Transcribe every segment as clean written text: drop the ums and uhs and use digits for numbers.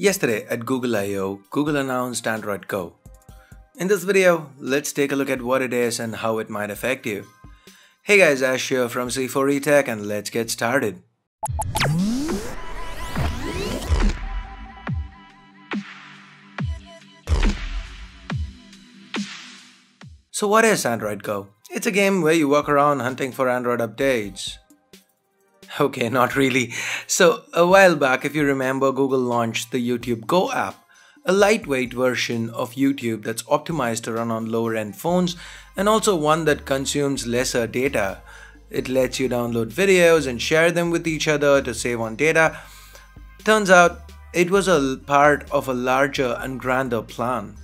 Yesterday at Google I.O, Google announced Android Go. In this video, let's take a look at what it is and how it might affect you. Hey guys, Ash here from C4ETech and let's get started. So what is Android Go? It's a game where you walk around hunting for Android updates. Okay, not really. So a while back, if you remember, Google launched the YouTube Go app, a lightweight version of YouTube that's optimized to run on lower-end phones and also one that consumes lesser data. It lets you download videos and share them with each other to save on data. Turns out, it was a part of a larger and grander plan.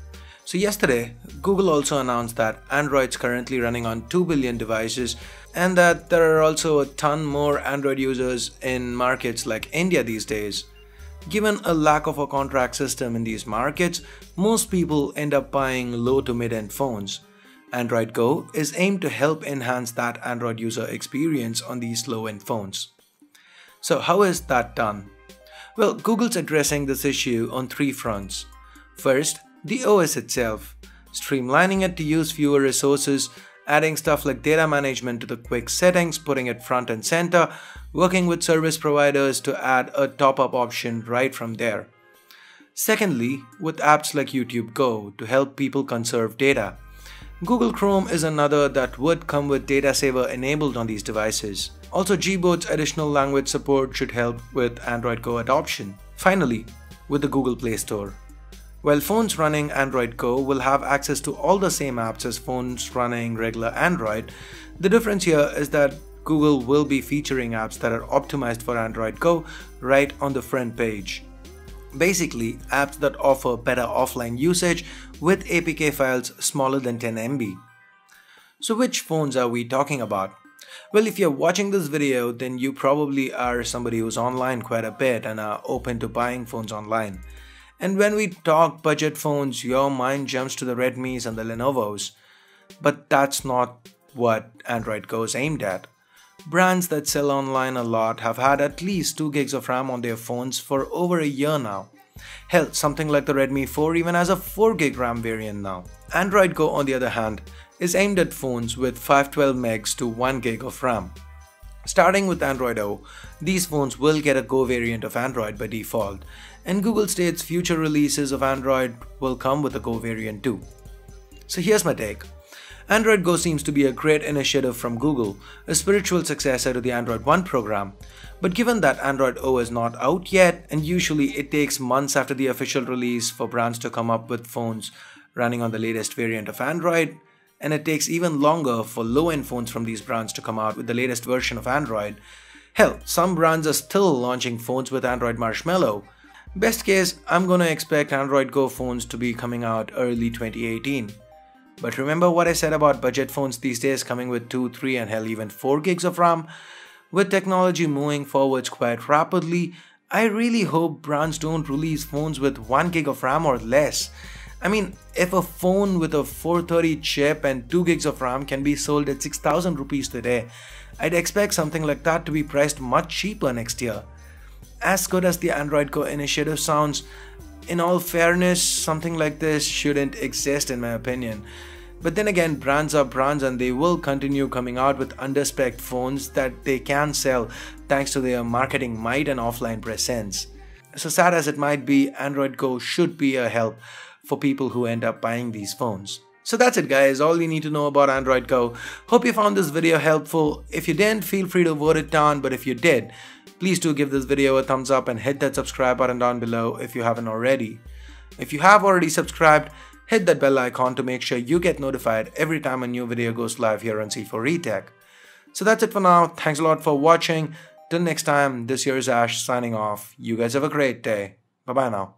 So yesterday, Google also announced that Android's currently running on 2 billion devices and that there are also a ton more Android users in markets like India these days. Given a lack of a contract system in these markets, most people end up buying low to mid-end phones. Android Go is aimed to help enhance that Android user experience on these low-end phones. So how is that done? Well, Google's addressing this issue on three fronts. First, the OS itself, streamlining it to use fewer resources, adding stuff like data management to the quick settings, putting it front and center, working with service providers to add a top-up option right from there. Secondly, with apps like YouTube Go to help people conserve data. Google Chrome is another that would come with data saver enabled on these devices. Also, Gboard's additional language support should help with Android Go adoption. Finally, with the Google Play Store. While phones running Android Go will have access to all the same apps as phones running regular Android, the difference here is that Google will be featuring apps that are optimized for Android Go right on the front page. Basically, apps that offer better offline usage with APK files smaller than 10 MB. So which phones are we talking about? Well, if you're watching this video, then you probably are somebody who's online quite a bit and are open to buying phones online. And when we talk budget phones, your mind jumps to the Redmis and the Lenovos. But that's not what Android Go is aimed at. Brands that sell online a lot have had at least 2 gigs of RAM on their phones for over a year now. Hell, something like the Redmi 4 even has a 4 gig RAM variant now. Android Go, on the other hand, is aimed at phones with 512 megs to 1 gig of RAM. Starting with Android O, these phones will get a Go variant of Android by default, and Google states future releases of Android will come with a Go variant too. So here's my take. Android Go seems to be a great initiative from Google, a spiritual successor to the Android One program. But given that Android O is not out yet, and usually it takes months after the official release for brands to come up with phones running on the latest variant of Android, and it takes even longer for low-end phones from these brands to come out with the latest version of Android. Hell, some brands are still launching phones with Android Marshmallow. Best case, I'm gonna expect Android Go phones to be coming out early 2018. But remember what I said about budget phones these days coming with 2, 3 and hell even 4 gigs of RAM? With technology moving forwards quite rapidly, I really hope brands don't release phones with 1 gig of RAM or less. I mean, if a phone with a 430 chip and 2 gigs of RAM can be sold at 6,000 rupees today, I'd expect something like that to be priced much cheaper next year. As good as the Android Go initiative sounds, in all fairness, something like this shouldn't exist in my opinion. But then again, brands are brands and they will continue coming out with underspec phones that they can sell thanks to their marketing might and offline presence. So sad as it might be, Android Go should be a help for people who end up buying these phones. So that's it guys, all you need to know about Android Go. Hope you found this video helpful. If you didn't, feel free to vote it down, but if you did, please do give this video a thumbs up and hit that subscribe button down below if you haven't already. If you have already subscribed, hit that bell icon to make sure you get notified every time a new video goes live here on C4ETech. So that's it for now, thanks a lot for watching. Till next time, this is Ash signing off. You guys have a great day. Bye bye now.